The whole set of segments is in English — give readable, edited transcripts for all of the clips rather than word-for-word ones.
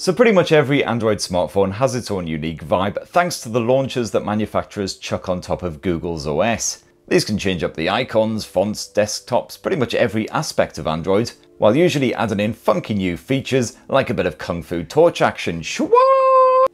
So pretty much every Android smartphone has its own unique vibe, thanks to the launchers that manufacturers chuck on top of Google's OS. These can change up the icons, fonts, desktops, pretty much every aspect of Android, while usually adding in funky new features like a bit of kung fu torch action, shwa!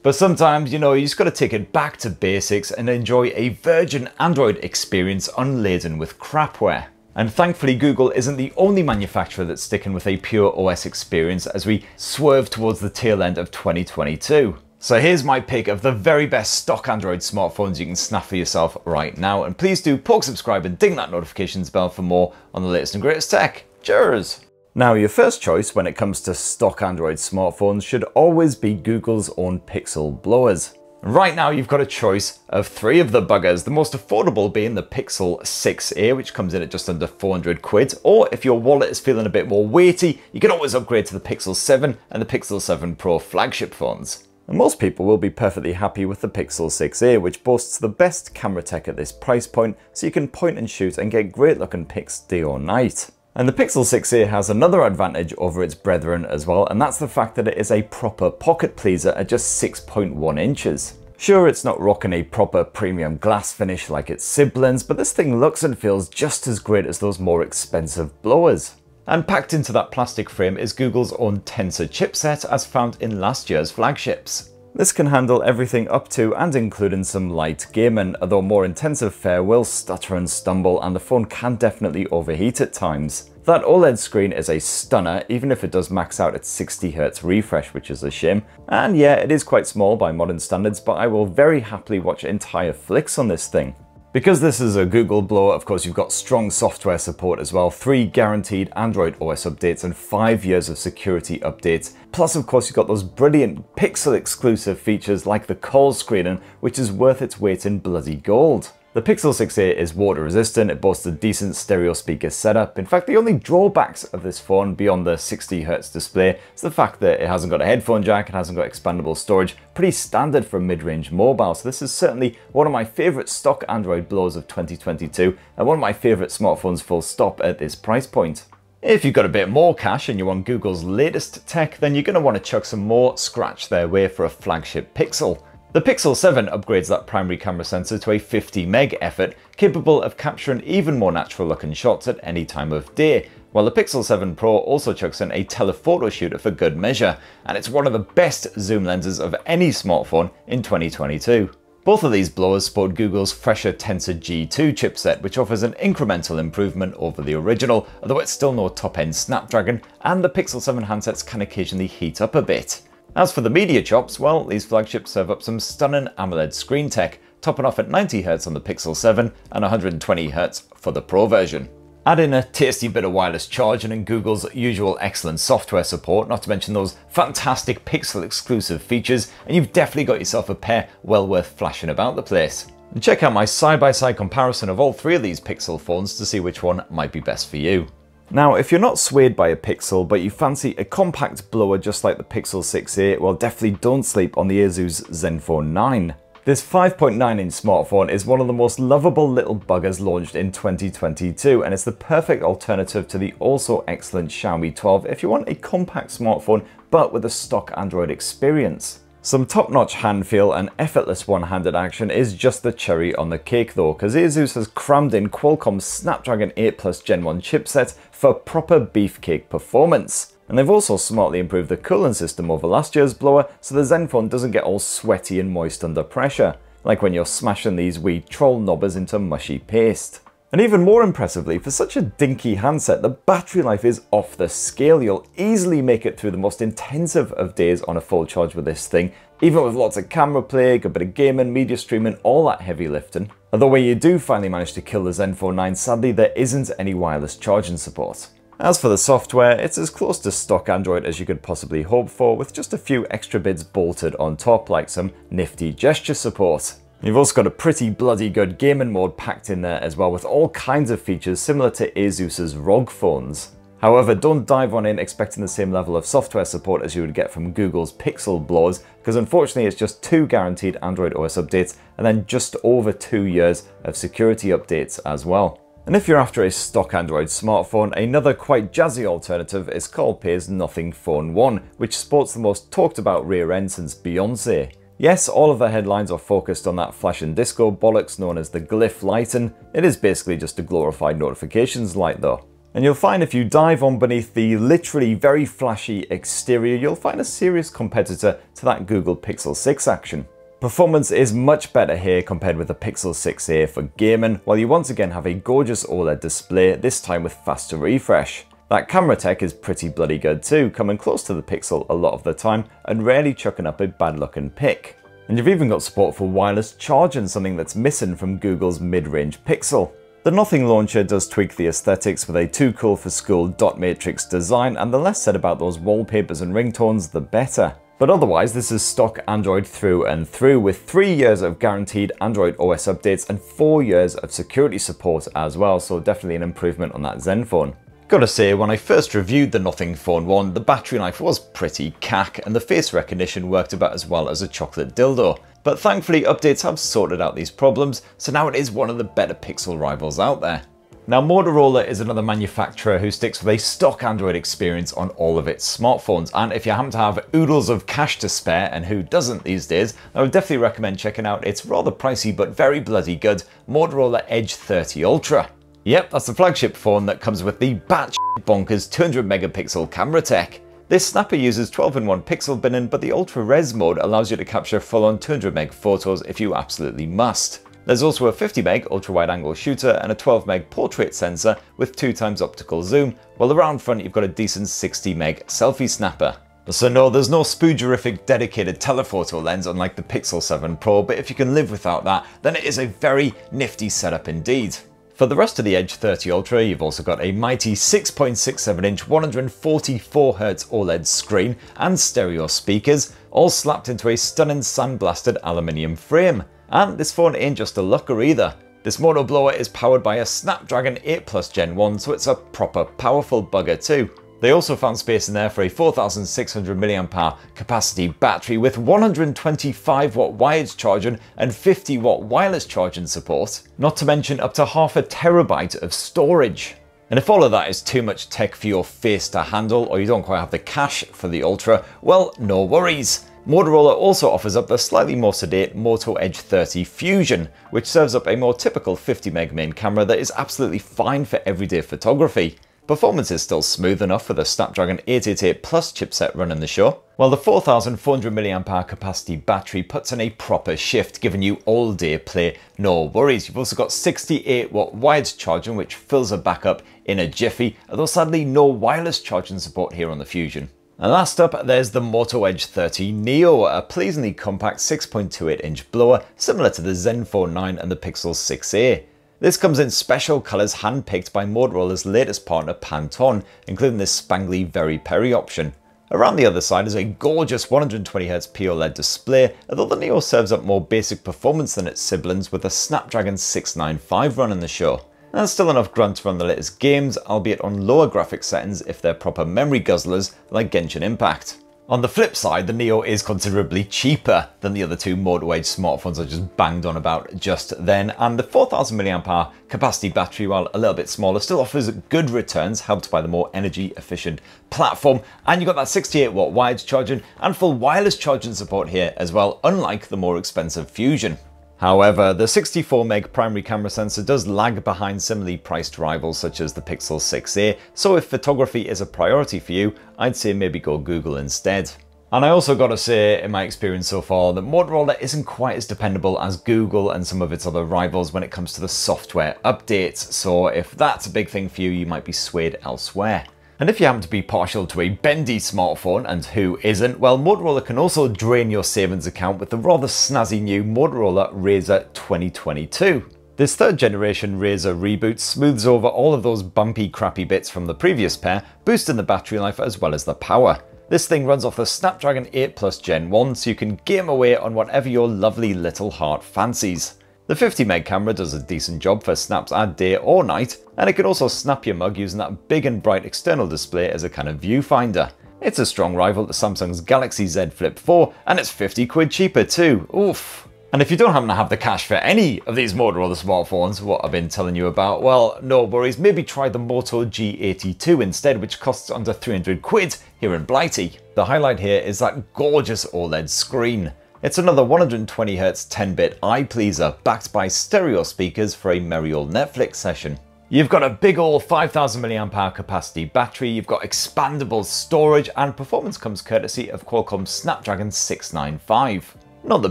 But sometimes, you know, you just gotta take it back to basics and enjoy a virgin Android experience unladen with crapware. And thankfully, Google isn't the only manufacturer that's sticking with a pure OS experience as we swerve towards the tail end of 2022. So here's my pick of the very best stock Android smartphones you can snap for yourself right now, and please do poke subscribe and ding that notifications bell for more on the latest and greatest tech. Cheers! Now, your first choice when it comes to stock Android smartphones should always be Google's own Pixel blowers. Right now you've got a choice of three of the buggers, the most affordable being the Pixel 6a, which comes in at just under 400 quid, or if your wallet is feeling a bit more weighty, you can always upgrade to the Pixel 7 and the Pixel 7 Pro flagship phones. And most people will be perfectly happy with the Pixel 6a, which boasts the best camera tech at this price point, so you can point and shoot and get great looking pics day or night. And the Pixel 6a has another advantage over its brethren as well, and that's the fact that it is a proper pocket pleaser at just 6.1 inches. Sure, it's not rocking a proper premium glass finish like its siblings, but this thing looks and feels just as great as those more expensive blowers. And packed into that plastic frame is Google's own Tensor chipset, as found in last year's flagships. This can handle everything up to and including some light gaming, although more intensive fare will stutter and stumble and the phone can definitely overheat at times. That OLED screen is a stunner, even if it does max out at 60Hz refresh, which is a shame. And yeah, it is quite small by modern standards, but I will very happily watch entire flicks on this thing. Because this is a Google blower, of course, you've got strong software support as well, 3 guaranteed Android OS updates and 5 years of security updates. Plus, of course, you've got those brilliant Pixel exclusive features like the call screening, which is worth its weight in bloody gold. The Pixel 6a is water resistant, it boasts a decent stereo speaker setup. In fact, the only drawbacks of this phone beyond the 60Hz display is the fact that it hasn't got a headphone jack, it hasn't got expandable storage, pretty standard for a mid-range mobile. So this is certainly one of my favourite stock Android blowers of 2022 and one of my favourite smartphones full stop at this price point. If you've got a bit more cash and you want Google's latest tech, then you're going to want to chuck some more scratch their way for a flagship Pixel. The Pixel 7 upgrades that primary camera sensor to a 50 meg effort, capable of capturing even more natural looking shots at any time of day, while the Pixel 7 Pro also chucks in a telephoto shooter for good measure, and it's one of the best zoom lenses of any smartphone in 2022. Both of these blowers sport Google's fresher Tensor G2 chipset, which offers an incremental improvement over the original, although it's still no top-end Snapdragon, and the Pixel 7 handsets can occasionally heat up a bit. As for the media chops, well, these flagships serve up some stunning AMOLED screen tech, topping off at 90Hz on the Pixel 7 and 120Hz for the Pro version. Add in a tasty bit of wireless charging and Google's usual excellent software support, not to mention those fantastic Pixel exclusive features, and you've definitely got yourself a pair well worth flashing about the place. And check out my side-by-side comparison of all three of these Pixel phones to see which one might be best for you. Now, if you're not swayed by a Pixel, but you fancy a compact blower just like the Pixel 6a, well, definitely don't sleep on the Asus Zenfone 9. This 5.9-inch smartphone is one of the most lovable little buggers launched in 2022, and it's the perfect alternative to the also excellent Xiaomi 12 if you want a compact smartphone, but with a stock Android experience. Some top-notch hand feel and effortless one-handed action is just the cherry on the cake though, because Asus has crammed in Qualcomm's Snapdragon 8 Plus Gen 1 chipset for proper beefcake performance. And they've also smartly improved the cooling system over last year's blower, so the Zenfone doesn't get all sweaty and moist under pressure, like when you're smashing these wee troll knobbers into mushy paste. And even more impressively, for such a dinky handset, the battery life is off the scale. You'll easily make it through the most intensive of days on a full charge with this thing, even with lots of camera play, a bit of gaming, media streaming, all that heavy lifting. Although when you do finally manage to kill the Zenfone 9, sadly there isn't any wireless charging support. As for the software, it's as close to stock Android as you could possibly hope for, with just a few extra bits bolted on top, like some nifty gesture support. You've also got a pretty bloody good gaming mode packed in there as well, with all kinds of features similar to Asus's ROG phones. However, don't dive on in expecting the same level of software support as you would get from Google's Pixel blowers, because unfortunately it's just 2 guaranteed Android OS updates and then just over 2 years of security updates as well. And if you're after a stock Android smartphone, another quite jazzy alternative is Qualcomm's Nothing Phone 1, which sports the most talked about rear end since Beyoncé. Yes, all of the headlines are focused on that flash and disco bollocks known as the Glyph Light, and it is basically just a glorified notifications light though. And you'll find if you dive on beneath the literally very flashy exterior, you'll find a serious competitor to that Google Pixel 6 action. Performance is much better here compared with the Pixel 6a for gaming, while you once again have a gorgeous OLED display, this time with faster refresh. That camera tech is pretty bloody good too, coming close to the Pixel a lot of the time and rarely chucking up a bad looking pic. And you've even got support for wireless charging, something that's missing from Google's mid-range Pixel. The Nothing launcher does tweak the aesthetics with a too cool for school dot matrix design, and the less said about those wallpapers and ringtones the better. But otherwise, this is stock Android through and through, with 3 years of guaranteed Android OS updates and 4 years of security support as well, so definitely an improvement on that Zenfone. Gotta say, when I first reviewed the Nothing Phone 1, the battery life was pretty cack and the face recognition worked about as well as a chocolate dildo. But thankfully, updates have sorted out these problems, so now it is one of the better Pixel rivals out there. Now, Motorola is another manufacturer who sticks with a stock Android experience on all of its smartphones, and if you happen to have oodles of cash to spare, and who doesn't these days, I would definitely recommend checking out its rather pricey but very bloody good Motorola Edge 30 Ultra. Yep, that's the flagship phone that comes with the batshit bonkers 200 megapixel camera tech. This snapper uses 12-in-1 pixel binning, but the ultra res mode allows you to capture full-on 200 meg photos if you absolutely must. There's also a 50 meg ultra-wide-angle shooter and a 12 meg portrait sensor with 2x optical zoom, while around front you've got a decent 60 meg selfie snapper. So no, there's no spoojerific dedicated telephoto lens unlike the Pixel 7 Pro, but if you can live without that, then it is a very nifty setup indeed. For the rest of the Edge 30 Ultra, you've also got a mighty 6.67-inch 144Hz OLED screen and stereo speakers, all slapped into a stunning sandblasted aluminium frame. And this phone ain't just a looker either. This mono blower is powered by a Snapdragon 8 Plus Gen 1, so it's a proper powerful bugger too. They also found space in there for a 4,600 mAh capacity battery with 125-watt wired charging and 50-watt wireless charging support, not to mention up to 0.5 TB of storage. And if all of that is too much tech for your face to handle, or you don't quite have the cash for the Ultra, well, no worries. Motorola also offers up the slightly more sedate Moto Edge 30 Fusion, which serves up a more typical 50 meg main camera that is absolutely fine for everyday photography. Performance is still smooth enough for the Snapdragon 888 Plus chipset running the show, while the 4,400 mAh capacity battery puts in a proper shift, giving you all-day play, no worries. You've also got 68-watt wired charging, which fills a backup in a jiffy, although sadly no wireless charging support here on the Fusion. And last up, there's the Moto Edge 30 Neo, a pleasingly compact 6.28-inch blower similar to the Zenfone 9 and the Pixel 6a. This comes in special colours handpicked by Motorola's latest partner Pantone, including this spangly Very Perry option. Around the other side is a gorgeous 120Hz POLED display, although the Neo serves up more basic performance than its siblings with a Snapdragon 695 running the show. And still enough grunt to run the latest games, albeit on lower graphics settings if they're proper memory guzzlers like Genshin Impact. On the flip side, the Neo is considerably cheaper than the other two Moto Edge smartphones I just banged on about just then, and the 4,000 mAh capacity battery, while a little bit smaller, still offers good returns, helped by the more energy efficient platform. And you've got that 68-watt wired charging and full wireless charging support here as well, unlike the more expensive Fusion. However, the 64 meg primary camera sensor does lag behind similarly priced rivals such as the Pixel 6a, so if photography is a priority for you, I'd say maybe go Google instead. And I also gotta say, in my experience so far, that Motorola isn't quite as dependable as Google and some of its other rivals when it comes to the software updates, so if that's a big thing for you, you might be swayed elsewhere. And if you happen to be partial to a bendy smartphone, and who isn't, well, Motorola can also drain your savings account with the rather snazzy new Motorola RAZR 2022. This third generation RAZR reboot smooths over all of those bumpy crappy bits from the previous pair, boosting the battery life as well as the power. This thing runs off the Snapdragon 8 Plus Gen 1, so you can game away on whatever your lovely little heart fancies. The 50 meg camera does a decent job for snaps at day or night, and it can also snap your mug using that big and bright external display as a kind of viewfinder. It's a strong rival to Samsung's Galaxy Z Flip 4, and it's 50 quid cheaper too, oof. And if you don't happen to have the cash for any of these Motorola smartphones, what I've been telling you about, well, no worries, maybe try the Moto G82 instead, which costs under 300 quid here in Blighty. The highlight here is that gorgeous OLED screen. It's another 120Hz 10-bit eye pleaser, backed by stereo speakers for a merry old Netflix session. You've got a big ol' 5000mAh capacity battery, you've got expandable storage, and performance comes courtesy of Qualcomm Snapdragon 695. Not the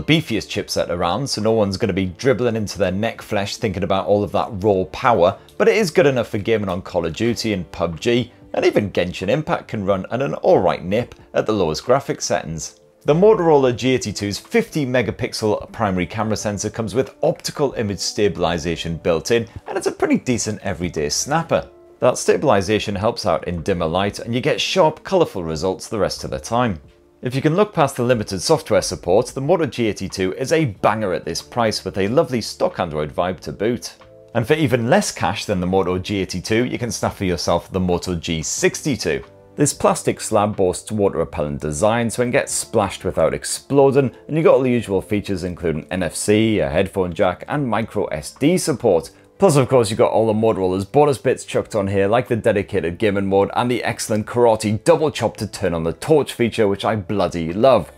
beefiest chipset around, so no one's going to be dribbling into their neck flesh thinking about all of that raw power, but it is good enough for gaming on Call of Duty and PUBG, and even Genshin Impact can run at an alright nip at the lowest graphics settings. The Motorola G82's 50-megapixel primary camera sensor comes with optical image stabilization built in, and it's a pretty decent everyday snapper. That stabilization helps out in dimmer light, and you get sharp, colourful results the rest of the time. If you can look past the limited software support, the Moto G82 is a banger at this price with a lovely stock Android vibe to boot. And for even less cash than the Moto G82, you can snap for yourself the Moto G62. This plastic slab boasts water-repellent design, so it can get splashed without exploding, and you've got all the usual features including NFC, a headphone jack, and micro SD support. Plus, of course, you've got all the Motorola's bonus bits chucked on here, like the dedicated gaming mode and the excellent karate double chop to turn on the torch feature, which I bloody love.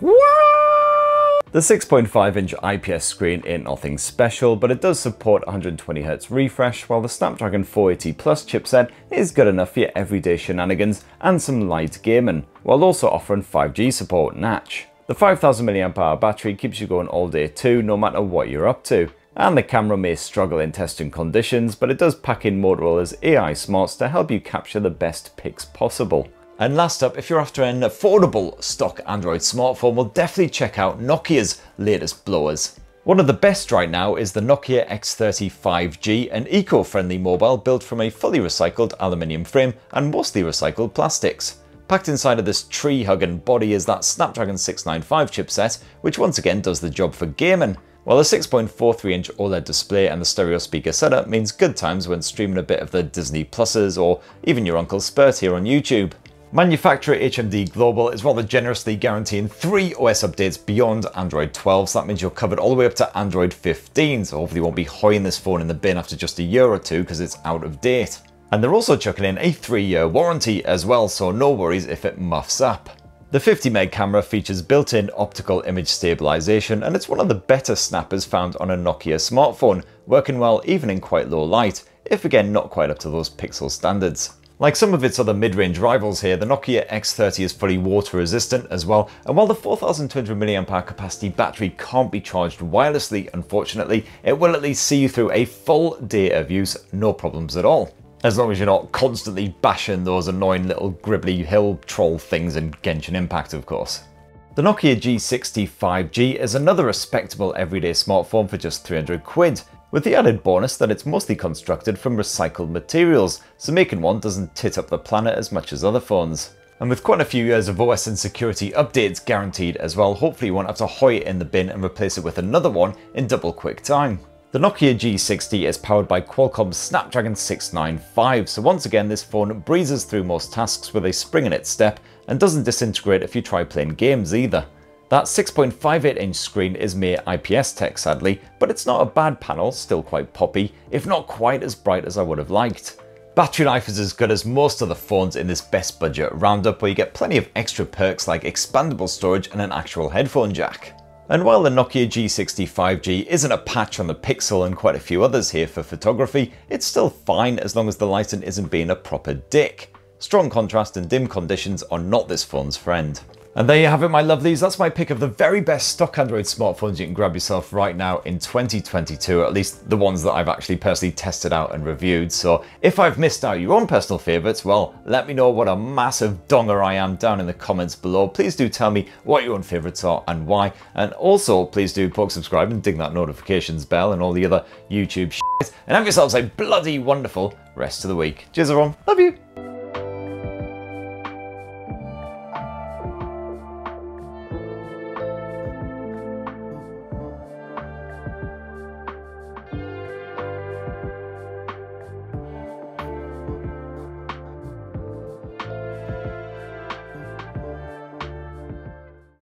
The 6.5-inch IPS screen ain't nothing special, but it does support 120Hz refresh, while the Snapdragon 480 Plus chipset is good enough for your everyday shenanigans and some light gaming, while also offering 5G support natch. The 5000mAh battery keeps you going all day too, no matter what you're up to. And the camera may struggle in testing conditions, but it does pack in Motorola's AI smarts to help you capture the best pics possible. And last up, if you're after an affordable stock Android smartphone, well, definitely check out Nokia's latest blowers. One of the best right now is the Nokia X30 5G, an eco-friendly mobile built from a fully recycled aluminium frame and mostly recycled plastics. Packed inside of this tree-hugging body is that Snapdragon 695 chipset, which once again does the job for gaming. While the 6.43-inch OLED display and the stereo speaker setup means good times when streaming a bit of the Disney Pluses or even your Uncle Spurt here on YouTube. Manufacturer HMD Global is rather generously guaranteeing 3 OS updates beyond Android 12, so that means you're covered all the way up to Android 15, so hopefully you won't be hoying this phone in the bin after just a year or two because it's out of date. And they're also chucking in a 3-year warranty as well, so no worries if it muffs up. The 50-meg camera features built-in optical image stabilization, and it's one of the better snappers found on a Nokia smartphone, working well even in quite low light, if again not quite up to those Pixel standards. Like some of its other mid-range rivals here, the Nokia X30 is fully water resistant as well, and while the 4200mAh capacity battery can't be charged wirelessly, unfortunately, it will at least see you through a full day of use, no problems at all. As long as you're not constantly bashing those annoying little gribbly hill troll things in Genshin Impact, of course. The Nokia G60 5G is another respectable everyday smartphone for just 300 quid, with the added bonus that it's mostly constructed from recycled materials, so making one doesn't tit up the planet as much as other phones. And with quite a few years of OS and security updates guaranteed as well, hopefully you won't have to hoy it in the bin and replace it with another one in double quick time. The Nokia G60 is powered by Qualcomm's Snapdragon 695, so once again this phone breezes through most tasks with a spring in its step and doesn't disintegrate if you try playing games either. That 6.58-inch screen is mere IPS tech sadly, but it's not a bad panel, still quite poppy, if not quite as bright as I would have liked. Battery life is as good as most of the phones in this best budget roundup, where you get plenty of extra perks like expandable storage and an actual headphone jack. And while the Nokia G60 5G isn't a patch on the Pixel and quite a few others here for photography, it's still fine as long as the lighting isn't being a proper dick. Strong contrast and dim conditions are not this phone's friend. And there you have it, my lovelies, that's my pick of the very best stock Android smartphones you can grab yourself right now in 2022, at least the ones that I've actually personally tested out and reviewed. So if I've missed out your own personal favourites, well, let me know what a massive donger I am down in the comments below. Please do tell me what your own favourites are and why, and also please do poke subscribe and ding that notifications bell and all the other YouTube shit, and have yourselves a bloody wonderful rest of the week. Cheers everyone, love you!